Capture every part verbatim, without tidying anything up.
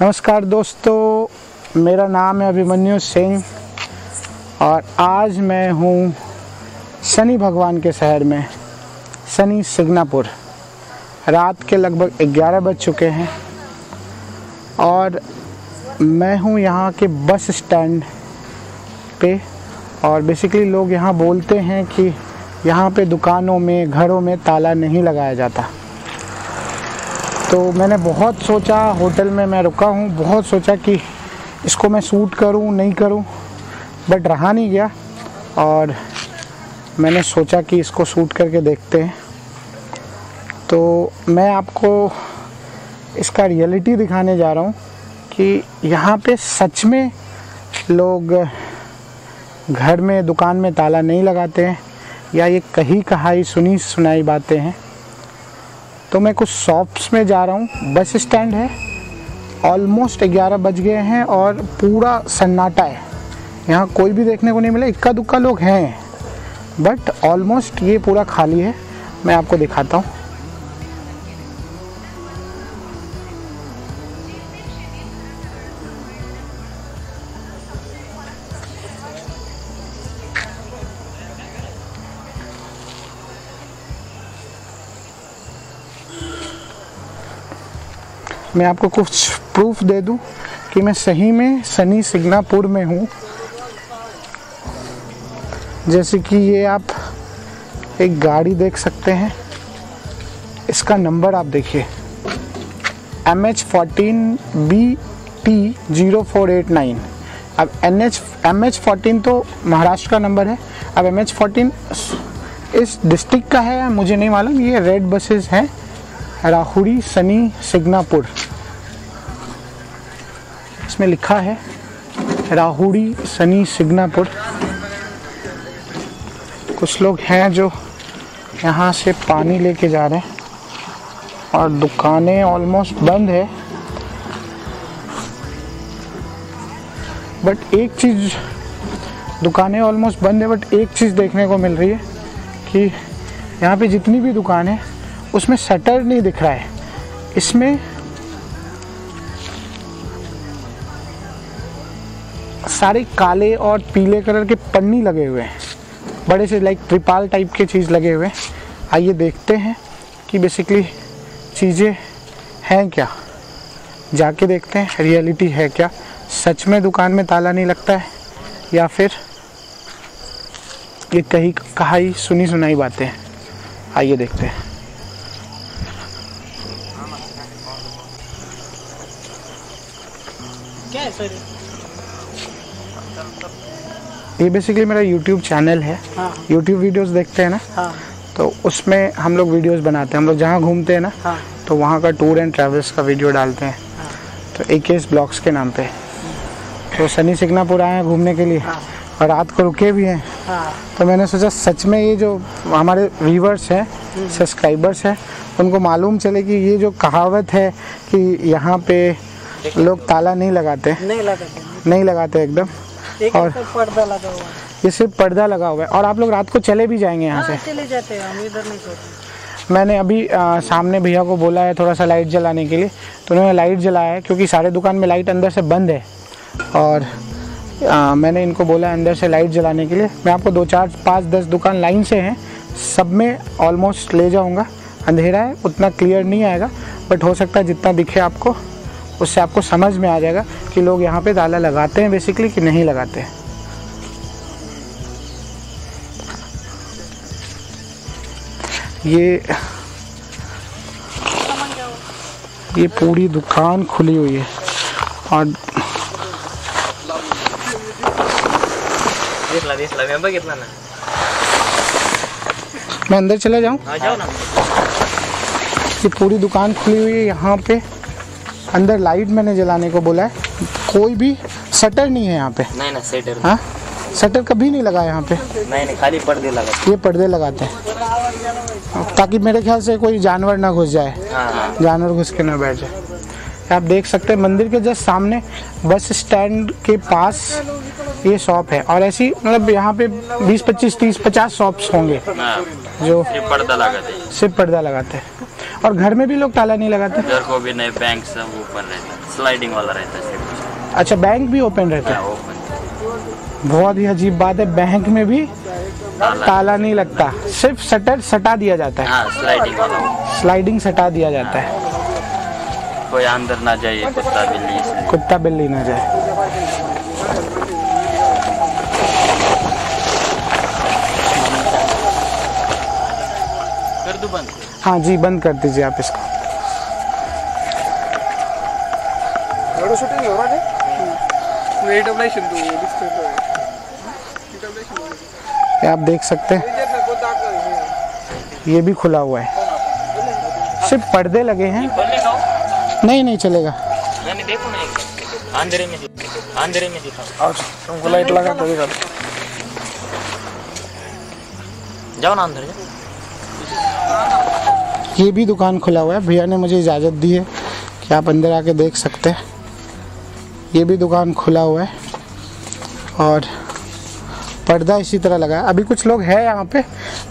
नमस्कार दोस्तों, मेरा नाम है अभिमन्यु सिंह और आज मैं हूँ शनि भगवान के शहर में, शनि शिंगनापुर। रात के लगभग ग्यारह बज चुके हैं और मैं हूँ यहाँ के बस स्टैंड पे। और बेसिकली लोग यहाँ बोलते हैं कि यहाँ पे दुकानों में, घरों में ताला नहीं लगाया जाता। तो मैंने बहुत सोचा, होटल में मैं रुका हूँ, बहुत सोचा कि इसको मैं सूट करूँ नहीं करूँ, बट रहा नहीं गया और मैंने सोचा कि इसको सूट करके देखते हैं। तो मैं आपको इसका रियलिटी दिखाने जा रहा हूँ कि यहाँ पे सच में लोग घर में, दुकान में ताला नहीं लगाते हैं या ये कहीं कहाई सुनी सुनाई बातें हैं। तो मैं कुछ शॉप्स में जा रहा हूँ। बस स्टैंड है, ऑलमोस्ट ग्यारह बज गए हैं और पूरा सन्नाटा है, यहाँ कोई भी देखने को नहीं मिला। इक्का दुक्का लोग हैं बट ऑलमोस्ट ये पूरा खाली है। मैं आपको दिखाता हूँ। मैं आपको कुछ प्रूफ दे दूं कि मैं सही में शनि शिंगनापुर में हूं। जैसे कि ये आप एक गाड़ी देख सकते हैं, इसका नंबर आप देखिए M H fourteen B P zero four eight nine. अब N H M H fourteen तो महाराष्ट्र का नंबर है, अब एम एच फोर्टीन इस डिस्ट्रिक्ट का है मुझे नहीं मालूम। ये रेड बसेस हैं, राहुरी शनि शिंगनापुर, इसमें लिखा है राहुरी शनि शिंगनापुर। कुछ लोग हैं जो यहाँ से पानी लेके जा रहे हैं और दुकानें ऑलमोस्ट बंद है। बट एक चीज़, दुकानें ऑलमोस्ट बंद है बट एक चीज़ देखने को मिल रही है कि यहाँ पे जितनी भी दुकान है उसमें शटर नहीं दिख रहा है। इसमें सारे काले और पीले कलर के पन्नी लगे हुए हैं, बड़े से लाइक त्रिपाल टाइप के चीज़ लगे हुए हैं। आइए देखते हैं कि बेसिकली चीज़ें हैं क्या, जाके देखते हैं रियलिटी है क्या, सच में दुकान में ताला नहीं लगता है या फिर ये कहीं कहाई सुनी सुनाई बातें हैं। आइए देखते हैं। ये बेसिकली मेरा यूट्यूब चैनल है, यूट्यूब वीडियोस देखते हैं ना, हाँ। तो उसमें हम लोग वीडियोस बनाते हैं, हम लोग जहाँ घूमते हैं ना, हाँ। तो वहाँ का टूर एंड ट्रैवल्स का वीडियो डालते हैं, हाँ। तो ए के's ब्लॉग्स के नाम पे। तो शनि शिंगनापुर आए हैं घूमने के लिए, हाँ। और रात को रुके भी हैं, हाँ। तो मैंने सोचा सच में ये जो हमारे व्यूअर्स हैं, सब्सक्राइबर्स हैं, उनको मालूम चले कि ये जो कहावत है कि यहाँ पे लोग ताला नहीं लगाते नहीं लगाते नहीं लगाते एकदम, और पर्दा लगा हुआ है, ये सिर्फ पर्दा लगा हुआ है। और आप लोग रात को चले भी जाएंगे यहाँ से, चले जाते हैं, हम इधर नहीं सोते। मैंने अभी आ, सामने भैया को बोला है थोड़ा सा लाइट जलाने के लिए, तो उन्होंने लाइट जलाया है क्योंकि सारे दुकान में लाइट अंदर से बंद है। और आ, मैंने इनको बोला अंदर से लाइट जलाने के लिए। मैं आपको दो चार पाँच दस दुकान लाइन से हैं, सब में ऑलमोस्ट ले जाऊँगा। अंधेरा है, उतना क्लियर नहीं आएगा बट हो सकता है जितना दिखे आपको उससे आपको समझ में आ जाएगा कि लोग यहाँ पे ताला लगाते हैं बेसिकली कि नहीं लगाते हैं। ये ये पूरी दुकान खुली हुई है और कितना ना, मैं अंदर चला जाऊँ। ये पूरी दुकान खुली हुई है, यहाँ पे अंदर लाइट मैंने जलाने को बोला है, कोई भी शटर नहीं है यहाँ पे। नहीं ना शटर, हाँ शटर कभी नहीं लगा यहाँ पे, नहीं नहीं खाली पर्दे लगाते, ये पर्दे लगाते हैं ताकि मेरे ख्याल से कोई जानवर ना घुस जाए, हाँ। जानवर घुस के ना बैठ जाए। आप देख सकते हैं मंदिर के जस्ट सामने बस स्टैंड के पास ये शॉप है और ऐसी मतलब यहाँ पे बीस पच्चीस तीस पचास शॉप्स होंगे जो पर्दा लगाते, सिर्फ पर्दा लगाते हैं। और घर में भी लोग ताला नहीं लगाते, घर को भी नहीं, बैंक सब ऊपर रहता है, स्लाइडिंग वाला रहता है। अच्छा, बैंक भी ओपन रहता है? ओपन। बहुत ही अजीब बात है, बैंक में भी ताला, ताला नहीं लगता, सिर्फ शटर सटा दिया जाता है। हाँ, स्लाइडिंग वाला, स्लाइडिंग सटा दिया जाता है। हाँ, कोई अंदर ना जाए, कुत्ता बिल्ली कुत्ता बिल्ली ना जाए। कर दूं बंद? हाँ जी, बंद कर दीजिए आप इसको। शूटिंग हो रहा है, आप देख सकते हैं। ये भी खुला हुआ है, सिर्फ पर्दे लगे हैं। नहीं नहीं चलेगा, अंधेरे में अंधेरे में तुमको लाइट लगा तो दिखा। जाओ ना अंदर जाओ। ये भी दुकान खुला हुआ है, भैया ने मुझे इजाज़त दी है कि आप अंदर आके देख सकते हैं। ये भी दुकान खुला हुआ है और पर्दा इसी तरह लगा है। अभी कुछ लोग हैं यहाँ पे,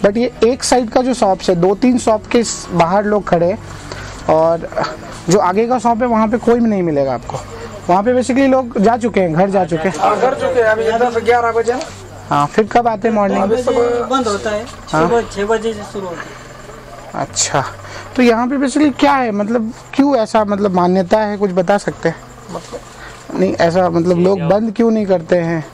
बट ये एक साइड का जो शॉप्स है, दो तीन शॉप के बाहर लोग खड़े हैं और जो आगे का शॉप है वहाँ पे कोई भी नहीं मिलेगा आपको। वहाँ पे बेसिकली लोग जा चुके हैं, घर जा चुके हैं, घर चुके हैं अभी दस ग्यारह बजे। हाँ, फिर कब आते हैं? मॉर्निंग बंद होता है, छः बजे से शुरू होता है। अच्छा, तो यहाँ पे बेसिकली क्या है, मतलब क्यों ऐसा, मतलब मान्यता है, कुछ बता सकते हैं? नहीं ऐसा, मतलब लोग बंद क्यों नहीं करते हैं?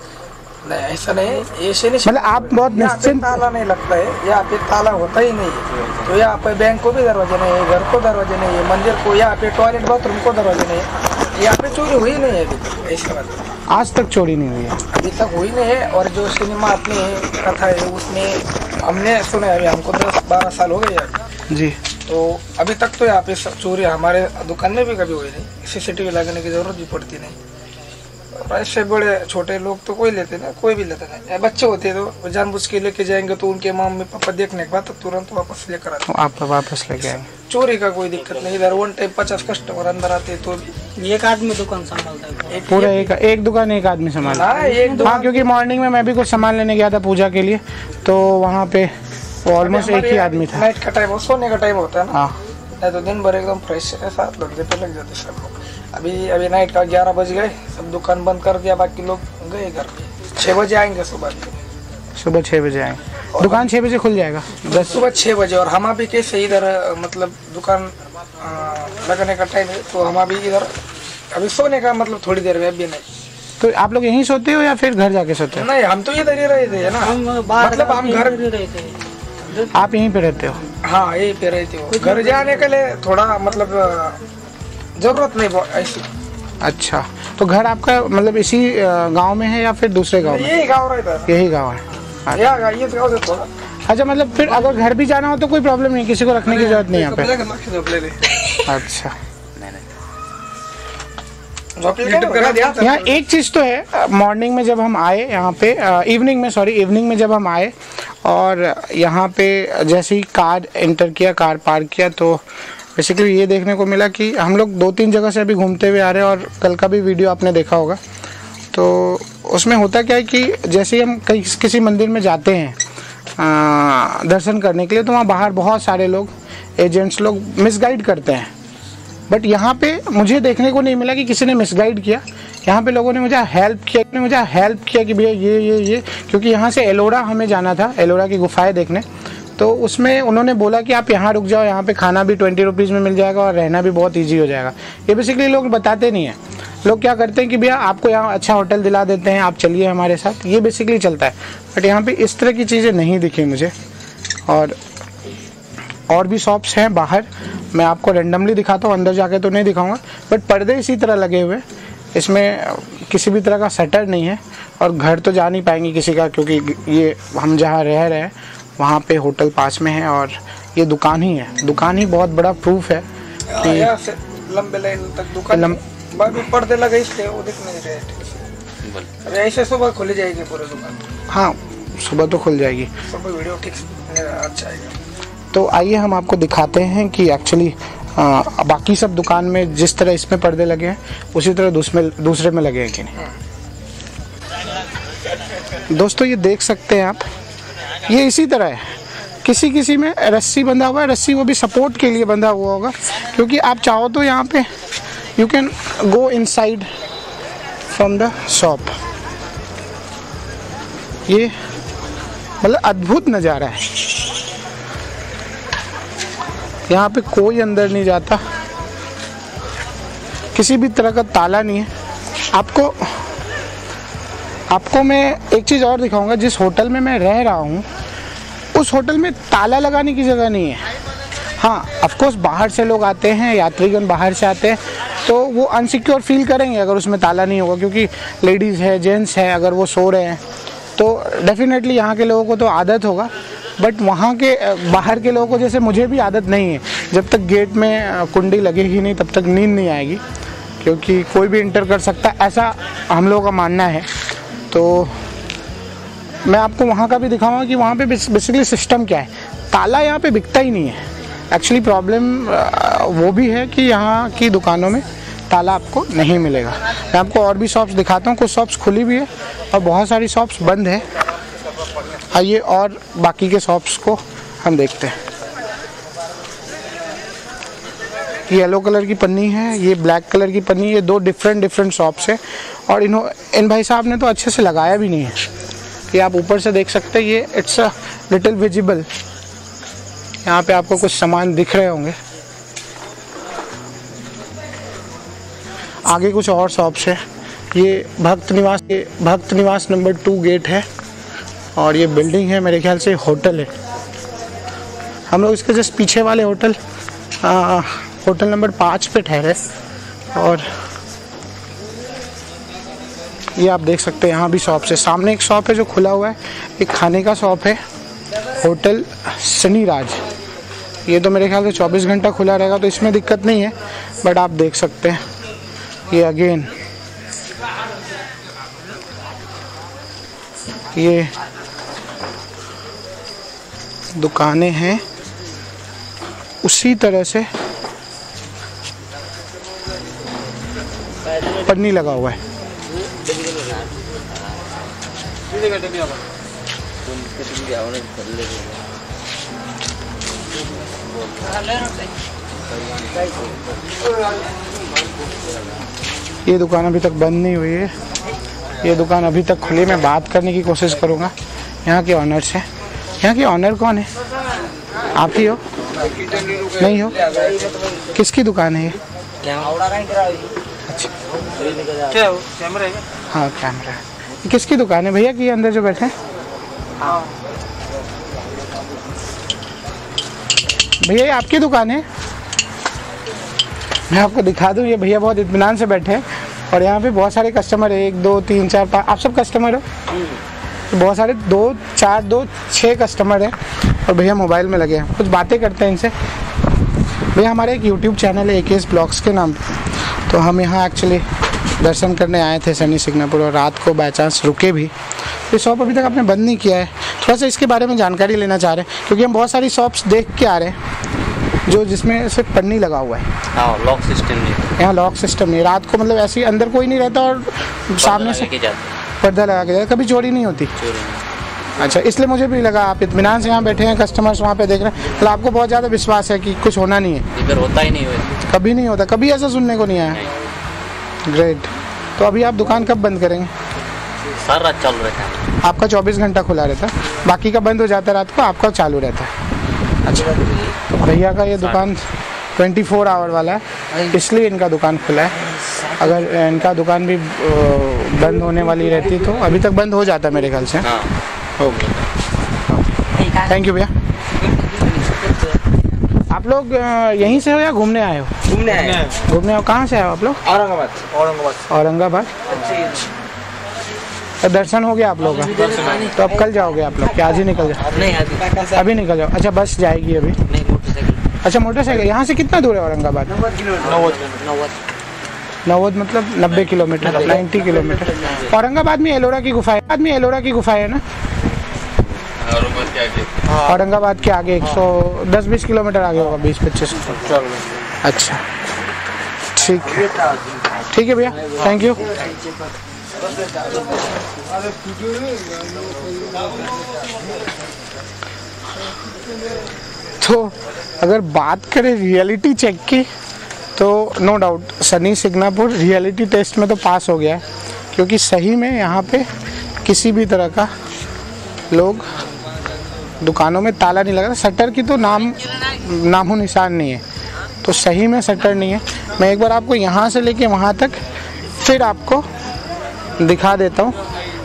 नहीं ऐसा नहीं, ऐसे नहीं, मतलब आप बहुत निश्चिंत। ताला नहीं लगता है यहाँ पे, ताला होता ही नहीं है। तो यहाँ पे बैंक को भी दरवाजा नहीं है, घर को दरवाजा नहीं है, मंदिर को, यहाँ पे टॉयलेट बाथरूम को दरवाजा नहीं है। यहाँ पे चोरी हुई नहीं है अभी तक, ऐसी बात आज तक चोरी नहीं हुई है, अभी तक हुई नहीं है। और जो सिनेमा अपनी कथा है उसमें हमने सुना है, अभी हमको दस बारह साल हो गए यहाँ जी, तो अभी तक तो यहाँ पे चोरी हमारे दुकान में भी कभी हुई नहीं। सीसीटीवी लगाने की जरूरत भी पड़ती नहीं। ऐसे बड़े छोटे लोग तो कोई लेते ना, कोई भी लेता नहीं। बच्चे होते तो जानबूझ के लेके जाएंगे, तो उनके मम्मी पापा देखने के बाद तो तुरंत वापस लेकर आते, आप वापस लेके आएंगे। चोरी का कोई दिक्कत नहीं इधर, वन टाइम पचास कस्टमर अंदर आते तो भी एक आदमी दुकान संभालता है पूरा। एक एक दुकान एक आदमी संभालता है। हाँ, क्योंकि मॉर्निंग में मैं भी कुछ सामान लेने गया था पूजा के लिए, तो वहाँ पे ऑलमोस्ट एक ही आदमी था। नाइट का टाइम, सोने का टाइम होता है ना, नहीं तो दिन भर एकदम फ्रेश साथ लग जाते लग जाते सब लोग। अभी अभी नाइट का ग्यारह बज गए, सब दुकान बंद कर दिया, बाकी लोग गए घर पे। छः बजे आएंगे सुबह, सुबह छः बजे आएंगे, दुकान छः बजे खुल जाएगा दस सुबह छः बजे। और हम अभी कैसे इधर, मतलब दुकान लगाने का टाइम है, तो हम अभी इधर अभी सोने का, मतलब थोड़ी देर में, अभी नहीं। तो आप लोग यहीं सोते हो या फिर घर जाके सोते हो? नहीं, हम तो इधर ही रहते हैं ना, मतलब हम घर रहते हैं। आप यहीं पे रहते हो? हाँ, यहीं पे रहते हो। घर जाने के लिए थोड़ा, मतलब जरूरत नहीं ऐसी। अच्छा, तो घर आपका मतलब इसी गांव में है या फिर दूसरे गांव में? यही गांव रहता है, यही गांव है, ये गांव से थोड़ा। अच्छा, मतलब फिर अगर घर भी जाना हो तो कोई प्रॉब्लम नहीं, किसी को रखने की जरूरत नहीं यहाँ पे। अच्छा, यहाँ एक चीज़ तो है, मॉर्निंग में जब हम आए यहाँ पे, इवनिंग में सॉरी इवनिंग में जब हम आए और यहाँ पे जैसे ही कार एंटर किया, कार पार्क किया, तो बेसिकली ये देखने को मिला कि हम लोग दो तीन जगह से अभी घूमते हुए आ रहे हैं। और कल का भी वीडियो आपने देखा होगा, तो उसमें होता क्या है कि जैसे ही हम कहीं किसी मंदिर में जाते हैं आ, दर्शन करने के लिए, तो वहाँ बाहर बहुत सारे लोग, एजेंट्स लोग मिसगाइड करते हैं। बट यहाँ पे मुझे देखने को नहीं मिला कि किसी ने मिसगाइड किया। यहाँ पे लोगों ने मुझे हेल्प किया ने मुझे हेल्प किया कि भैया ये ये ये क्योंकि यहाँ से एलोरा हमें जाना था, एलोरा की गुफाएं देखने। तो उसमें उन्होंने बोला कि आप यहाँ रुक जाओ, यहाँ पे खाना भी ट्वेंटी रुपीज़ में मिल जाएगा और रहना भी बहुत ईजी हो जाएगा। ये बेसिकली लोग बताते नहीं हैं। लोग क्या करते हैं कि भैया आपको यहाँ अच्छा होटल दिला देते हैं, आप चलिए हमारे साथ, ये बेसिकली चलता है। बट यहाँ पर इस तरह की चीज़ें नहीं दिखी मुझे। और और भी शॉप्स हैं बाहर, मैं आपको रेंडमली दिखाता हूँ, अंदर जाके तो नहीं दिखाऊंगा। बट पर्दे इसी तरह लगे हुए, इसमें किसी भी तरह का शटर नहीं है। और घर तो जा नहीं पाएंगे किसी का, क्योंकि ये हम जहाँ रह रहे हैं वहाँ पे होटल पास में है और ये दुकान ही है। दुकान ही बहुत बड़ा प्रूफ है कि लंबे लाइन तक दुकान, पर्दे लगे इसलिए वो दिख नहीं रहे। ऐसे सुबह खुल जाएगी पूरी दुकान। हाँ, सुबह तो खुल जाएगी, सुबह वीडियो ठीक अच्छा आएगा। तो आइए हम आपको दिखाते हैं कि एक्चुअली बाकी सब दुकान में जिस तरह इसमें पर्दे लगे हैं उसी तरह दूसरे दूसरे में लगे हैं कि नहीं। दोस्तों, ये देख सकते हैं आप, ये इसी तरह है। किसी किसी में रस्सी बंधा हुआ है, रस्सी वो भी सपोर्ट के लिए बंधा हुआ होगा, क्योंकि आप चाहो तो यहाँ पे you can go inside from the shop. ये मतलब अद्भुत नज़ारा है, यहाँ पे कोई अंदर नहीं जाता, किसी भी तरह का ताला नहीं है। आपको आपको मैं एक चीज़ और दिखाऊंगा, जिस होटल में मैं रह रहा हूँ उस होटल में ताला लगाने की जगह नहीं है। हाँ, ऑफकोर्स बाहर से लोग आते हैं, यात्रीगण बाहर से आते हैं तो वो अनसिक्योर फील करेंगे अगर उसमें ताला नहीं होगा, क्योंकि लेडीज़ है, जेंट्स है, अगर वो सो रहे हैं तो डेफिनेटली यहाँ के लोगों को तो आदत होगा, बट वहाँ के बाहर के लोगों को जैसे मुझे भी आदत नहीं है, जब तक गेट में कुंडी लगेगी नहीं तब तक नींद नहीं आएगी, क्योंकि कोई भी इंटर कर सकता है, ऐसा हम लोगों का मानना है। तो मैं आपको वहाँ का भी दिखाऊंगा कि वहाँ पे बेसिकली सिस्टम क्या है। ताला यहाँ पे बिकता ही नहीं है। एक्चुअली प्रॉब्लम वो भी है कि यहाँ की दुकानों में ताला आपको नहीं मिलेगा। मैं आपको और भी शॉप्स दिखाता हूँ, कुछ शॉप्स खुली भी है और बहुत सारी शॉप्स बंद है। आइए और बाकी के शॉप्स को हम देखते हैं। ये येलो कलर की पन्नी है, ये ब्लैक कलर की पन्नी, ये दो डिफरेंट डिफरेंट शॉप्स है। और इन्हों इन भाई साहब ने तो अच्छे से लगाया भी नहीं है, कि आप ऊपर से देख सकते हैं। ये इट्स अ लिटिल विजिबल, यहाँ पे आपको कुछ सामान दिख रहे होंगे। आगे कुछ और शॉप्स है। ये भक्त निवास के भक्त निवास नंबर टू गेट है और ये बिल्डिंग है, मेरे ख्याल से होटल है। हम लोग इसके जस्ट पीछे वाले होटल आ, होटल नंबर पाँच पे ठहरे और ये आप देख सकते हैं यहाँ भी शॉप है। सामने एक शॉप है जो खुला हुआ है, एक खाने का शॉप है, होटल शनिराज। ये तो मेरे ख्याल से चौबीस घंटा खुला रहेगा तो इसमें दिक्कत नहीं है, बट आप देख सकते हैं ये अगेन ये दुकानें हैं। उसी तरह से पन्नी लगा हुआ है। ये दुकान अभी तक बंद नहीं हुई है, ये दुकान अभी तक खुली। मैं बात करने की कोशिश करूँगा यहाँ के ऑनर से। यहाँ के ऑनर कौन है? आप ही हो? नहीं हो? किसकी दुकान है ये? अच्छा, हाँ कैमरा। किसकी दुकान है भैया, कि अंदर जो बैठे हैं? भैया ये आपकी दुकान है? मैं आपको दिखा दूँ, ये भैया बहुत इत्मीनान से बैठे हैं और यहाँ पे बहुत सारे कस्टमर है। एक दो तीन चार पाँच, आप सब कस्टमर हो? बहुत सारे, दो चार दो छः कस्टमर हैं और भैया मोबाइल में लगे हैं। कुछ बातें करते हैं इनसे। भैया हमारे एक यूट्यूब चैनल है ए के's ब्लॉग्स के नाम पे, तो हम यहाँ एक्चुअली दर्शन करने आए थे शनि शिंगनापुर और रात को बाई चांस रुके भी। ये शॉप अभी तक आपने बंद नहीं किया है, थोड़ा सा इसके बारे में जानकारी लेना चाह रहे हैं, क्योंकि हम बहुत सारी शॉप्स देख के आ रहे हैं जो जिसमें सिर्फ पन्नी लगा हुआ है, लॉक सिस्टम नहीं। यहाँ लॉक सिस्टम नहीं, रात को मतलब ऐसे ही अंदर कोई नहीं रहता और सामने से पर्दा लगा के जाए, कभी चोरी नहीं होती। अच्छा, इसलिए मुझे भी लगा आप इत्मीनान से यहाँ बैठे हैं, कस्टमर्स वहाँ पे देख रहे हैं, मतलब आपको बहुत ज़्यादा विश्वास है कि कुछ होना नहीं है। इधर होता ही नहीं है, कभी नहीं होता, कभी ऐसा सुनने को नहीं आया। ग्रेट। तो अभी आप दुकान कब बंद करेंगे? सारा रात चालू रहता है। आपका चौबीस घंटा खुला रहता है, बाकी का बंद हो जाता है रात को, आपका चालू रहता है। अच्छा, भैया का ये दुकान ट्वेंटी फोर आवर वाला है, इसलिए इनका दुकान खुला है। अगर इनका दुकान भी बंद होने वाली रहती तो अभी तक बंद हो जाता मेरे ख्याल से। ओके, थैंक यू भैया। आप लोग यहीं से हो या घूमने आए हो? घूमने आए हो। घूमने हो? कहाँ से आए हो आप लोग? औरंगाबाद। औरंगाबाद औरंगाबाद तो दर्शन हो गया आप लोग का? तो अब कल जाओगे आप लोग, क्या आज ही निकल जाओ? अभी निकल जाओ। अच्छा, बस जाएगी अभी? अच्छा, मोटरसाइकिल। यहाँ से कितना दूर है औरंगाबाद? नवोद मतलब नब्बे किलोमीटर, नाइन्टी किलोमीटर। औरंगाबाद में एलोरा की गुफा है, बाद में एलोरा की गुफा है ना? औरंगाबाद के आगे एक सौ दस बीस किलोमीटर आगे होगा, बीस पच्चीस। अच्छा, ठीक है, ठीक है भैया, थैंक यू। तो अगर बात करें रियलिटी चेक की तो no doubt Shani Shingnapur reality test में तो पास हो गया है, क्योंकि सही में यहाँ पे किसी भी तरह का लोग दुकानों में ताला नहीं लगा, शटर की तो नाम नामो निशान नहीं है, तो सही में शटर नहीं है। मैं एक बार आपको यहाँ से लेके वहाँ तक फिर आपको दिखा देता हूँ।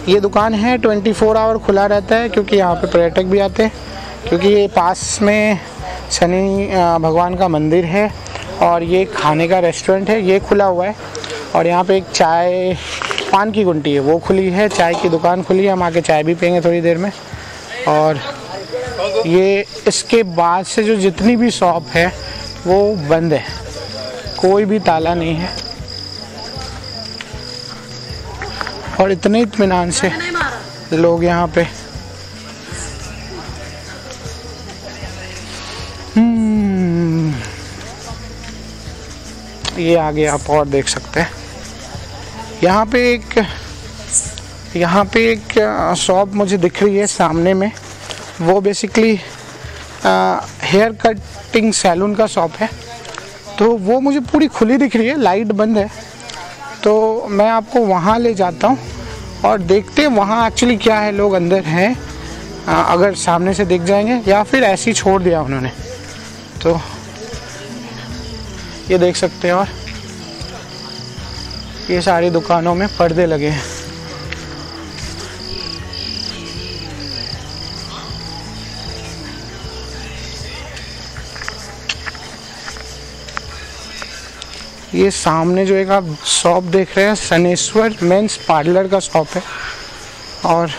ये दुकान है चौबीस आवर खुला रहता है, क्योंकि यहाँ पे पर्यटक भी आते हैं, क्योंकि ये पास में शनि भगवान का मंदिर है और ये खाने का रेस्टोरेंट है, ये खुला हुआ है। और यहाँ पे एक चाय पान की गुंटी है, वो खुली है, चाय की दुकान खुली है, हम आके चाय भी पियेंगे थोड़ी देर में। और ये इसके बाद से जो जितनी भी शॉप है वो बंद है, कोई भी ताला नहीं है। और इतने इत्मीनान से लोग यहाँ पे ये आगे आप और देख सकते हैं। यहाँ पे एक यहाँ पे एक शॉप मुझे दिख रही है सामने में, वो बेसिकली हेयर कटिंग सैलून का शॉप है, तो वो मुझे पूरी खुली दिख रही है, लाइट बंद है। तो मैं आपको वहाँ ले जाता हूँ और देखते हैं वहाँ एक्चुअली क्या है, लोग अंदर हैं, अगर सामने से दिख जाएंगे या फिर ऐसे ही छोड़ दिया उन्होंने। तो ये देख सकते हैं, और ये सारी दुकानों में पर्दे लगे हैं। ये सामने जो एक आप शॉप देख रहे हैं, सनेश्वर मेंस पार्लर का शॉप है, और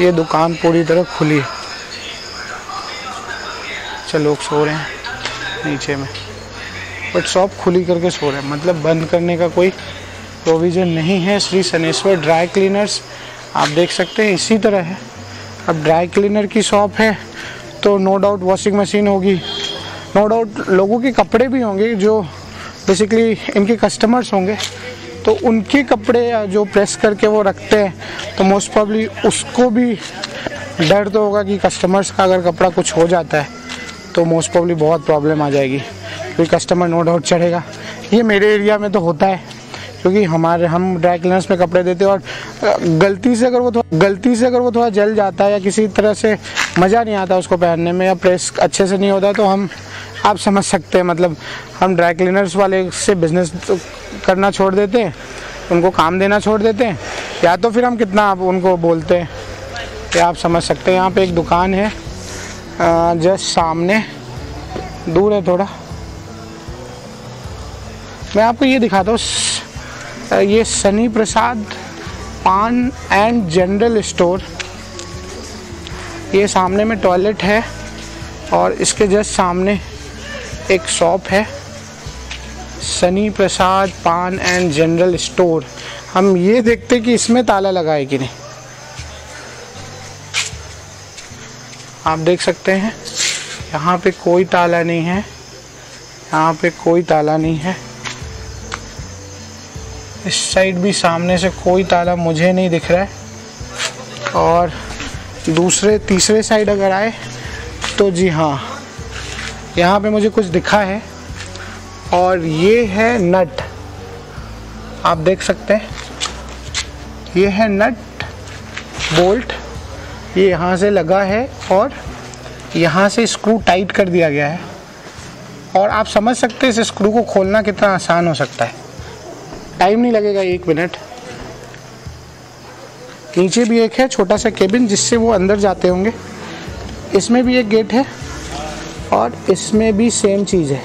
ये दुकान पूरी तरह खुली है। चलो, लोग सो रहे हैं नीचे में, बट शॉप खुली करके सो रहे हैं, मतलब बंद करने का कोई प्रोविज़न नहीं है। श्री सनेश्वर ड्राई क्लीनर्स आप देख सकते हैं, इसी तरह है। अब ड्राई क्लीनर की शॉप है तो नो डाउट वॉशिंग मशीन होगी, नो डाउट लोगों के कपड़े भी होंगे जो बेसिकली इनके कस्टमर्स होंगे, तो उनके कपड़े जो प्रेस करके वो रखते हैं, तो मोस्ट प्रॉब्ली उसको भी डर तो होगा कि कस्टमर्स का अगर कपड़ा कुछ हो जाता है तो मोस्ट प्रॉब्ली बहुत प्रॉब्लम आ जाएगी, क्योंकि कस्टमर नो डाउट चढ़ेगा। ये मेरे एरिया में तो होता है, क्योंकि हमारे हम ड्राई क्लीनर्स में कपड़े देते हैं, और गलती से अगर वो थोड़ा गलती से अगर वो थोड़ा जल जाता है या किसी तरह से मज़ा नहीं आता उसको पहनने में, या प्रेस अच्छे से नहीं होता, तो हम आप समझ सकते हैं, मतलब हम ड्राई क्लीनर्स वाले से बिज़नेस करना छोड़ देते हैं, उनको काम देना छोड़ देते हैं, या तो फिर हम कितना आप उनको बोलते हैं, या आप समझ सकते हैं। यहाँ पर एक दुकान है जस्ट सामने, दूर है थोड़ा, मैं आपको ये दिखाता हूँ। ये शनि प्रसाद पान एंड जनरल स्टोर, ये सामने में टॉयलेट है, और इसके जस्ट सामने एक शॉप है, शनि प्रसाद पान एंड जनरल स्टोर। हम ये देखते कि इसमें ताला लगा है कि नहीं, आप देख सकते हैं यहाँ पे कोई ताला नहीं है, यहाँ पे कोई ताला नहीं है। इस साइड भी सामने से कोई ताला मुझे नहीं दिख रहा है, और दूसरे तीसरे साइड अगर आए तो जी हाँ, यहाँ पे मुझे कुछ दिखा है, और ये है नट, आप देख सकते हैं, ये है नट बोल्ट, ये यहाँ से लगा है और यहाँ से स्क्रू टाइट कर दिया गया है, और आप समझ सकते हैं इस स्क्रू को खोलना कितना आसान हो सकता है, टाइम नहीं लगेगा, एक मिनट। नीचे भी एक है छोटा सा केबिन जिससे वो अंदर जाते होंगे, इसमें भी एक गेट है, और इसमें भी सेम चीज़ है।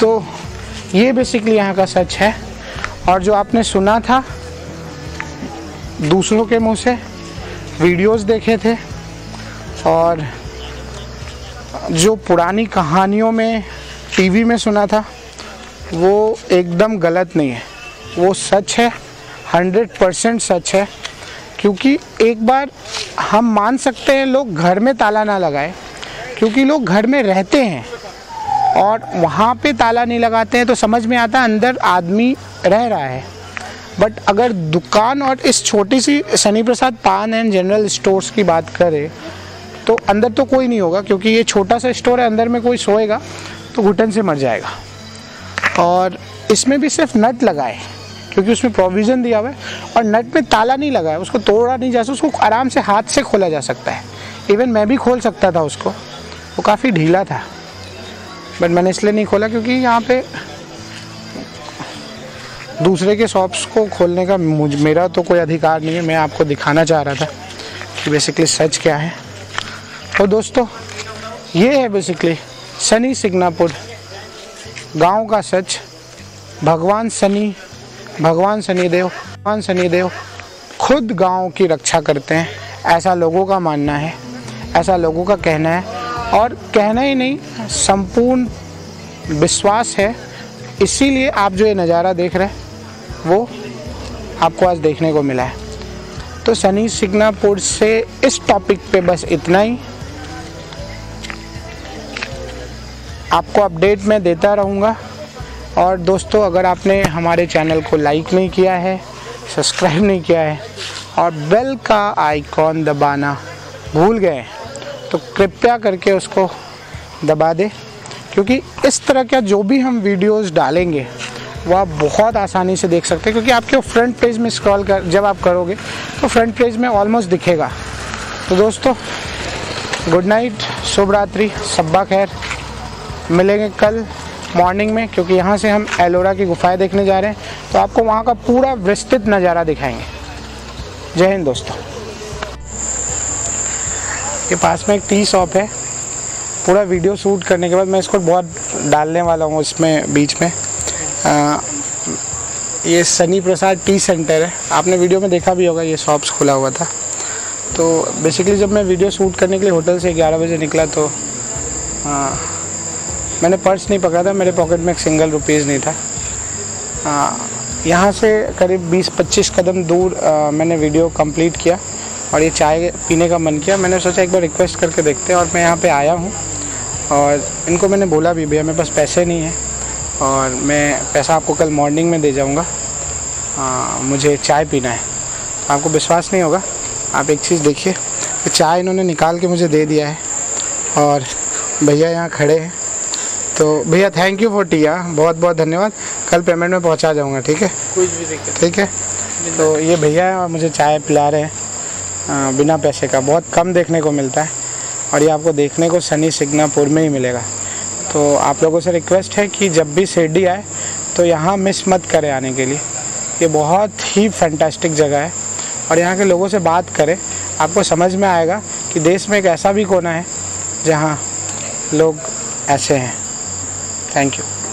तो ये बेसिकली यहाँ का सच है, और जो आपने सुना था दूसरों के मुंह से, वीडियोस देखे थे, और जो पुरानी कहानियों में टीवी में सुना था, वो एकदम गलत नहीं है, वो सच है, हंड्रेड परसेंट सच है। क्योंकि एक बार हम मान सकते हैं लोग घर में ताला ना लगाए, क्योंकि लोग घर में रहते हैं और वहाँ पे ताला नहीं लगाते हैं तो समझ में आता है अंदर आदमी रह रहा है। बट अगर दुकान और इस छोटी सी शनि प्रसाद पान एंड जनरल स्टोर्स की बात करें तो अंदर तो कोई नहीं होगा क्योंकि ये छोटा सा स्टोर है, अंदर में कोई सोएगा तो घुटन से मर जाएगा। और इसमें भी सिर्फ नट लगा है क्योंकि उसमें प्रोविज़न दिया हुआ है और नट में ताला नहीं लगा है, उसको तोड़ा नहीं जा सकता, उसको आराम से हाथ से खोला जा सकता है। इवन मैं भी खोल सकता था उसको, वो काफ़ी ढीला था, बट मैंने इसलिए नहीं खोला क्योंकि यहाँ पे दूसरे के शॉप्स को खोलने का मुझ मेरा तो कोई अधिकार नहीं है। मैं आपको दिखाना चाह रहा था कि बेसिकली सच क्या है। तो दोस्तों ये है बेसिकली शनि शिंगनापुर गांव का सच। भगवान शनि, भगवान शनिदेव, भगवान शनिदेव खुद गांव की रक्षा करते हैं, ऐसा लोगों का मानना है, ऐसा लोगों का कहना है। और कहना ही नहीं, संपूर्ण विश्वास है, इसीलिए आप जो ये नज़ारा देख रहे हैं वो आपको आज देखने को मिला है। तो शनि शिंगनापुर से इस टॉपिक पे बस इतना ही। आपको अपडेट मैं देता रहूँगा। और दोस्तों, अगर आपने हमारे चैनल को लाइक नहीं किया है, सब्सक्राइब नहीं किया है और बेल का आइकॉन दबाना भूल गए तो कृपया करके उसको दबा दे, क्योंकि इस तरह का जो भी हम वीडियोस डालेंगे वो आप बहुत आसानी से देख सकते हैं। क्योंकि आपके फ्रंट पेज में स्क्रॉल कर जब आप करोगे तो फ्रंट पेज में ऑलमोस्ट दिखेगा। तो दोस्तों, गुड नाइट, शुभ रात्रि, शब्बा खैर। मिलेंगे कल मॉर्निंग में, क्योंकि यहाँ से हम एलोरा की गुफाएं देखने जा रहे हैं, तो आपको वहाँ का पूरा विस्तृत नज़ारा दिखाएंगे। जय हिंद दोस्तों। ये पास में एक टी शॉप है, पूरा वीडियो शूट करने के बाद मैं इसको बहुत डालने वाला हूँ इसमें बीच में। आ, ये शनि प्रसाद टी सेंटर है, आपने वीडियो में देखा भी होगा, ये शॉप्स खुला हुआ था। तो बेसिकली जब मैं वीडियो शूट करने के लिए होटल से ग्यारह बजे निकला तो आ, मैंने पर्स नहीं पकड़ा था, मेरे पॉकेट में एक सिंगल रुपीज़ नहीं था। आ, यहाँ से करीब बीस पच्चीस कदम दूर आ, मैंने वीडियो कंप्लीट किया और ये चाय पीने का मन किया। मैंने सोचा एक बार रिक्वेस्ट करके देखते हैं, और मैं यहाँ पे आया हूँ और इनको मैंने बोला भी, भैया मेरे पास पैसे नहीं है और मैं पैसा आपको कल मॉर्निंग में दे जाऊँगा, मुझे चाय पीना है। तो आपको विश्वास नहीं होगा, आप एक चीज़ देखिए, तो चाय इन्होंने निकाल के मुझे दे दिया है और भैया यहाँ खड़े हैं। तो भैया थैंक यू फॉर टी, हाँ बहुत बहुत धन्यवाद, कल पेमेंट में पहुंचा जाऊंगा, ठीक है, कुछ भी दिक्कत, ठीक है। तो ये भैया है और मुझे चाय पिला रहे हैं बिना पैसे का, बहुत कम देखने को मिलता है और ये आपको देखने को शनि शिंगनापुर में ही मिलेगा। तो आप लोगों से रिक्वेस्ट है कि जब भी शिरडी आए तो यहाँ मिस मत करें आने के लिए, ये बहुत ही फैंटास्टिक जगह है। और यहाँ के लोगों से बात करें, आपको समझ में आएगा कि देश में एक ऐसा भी कोना है जहाँ लोग ऐसे हैं। Thank you.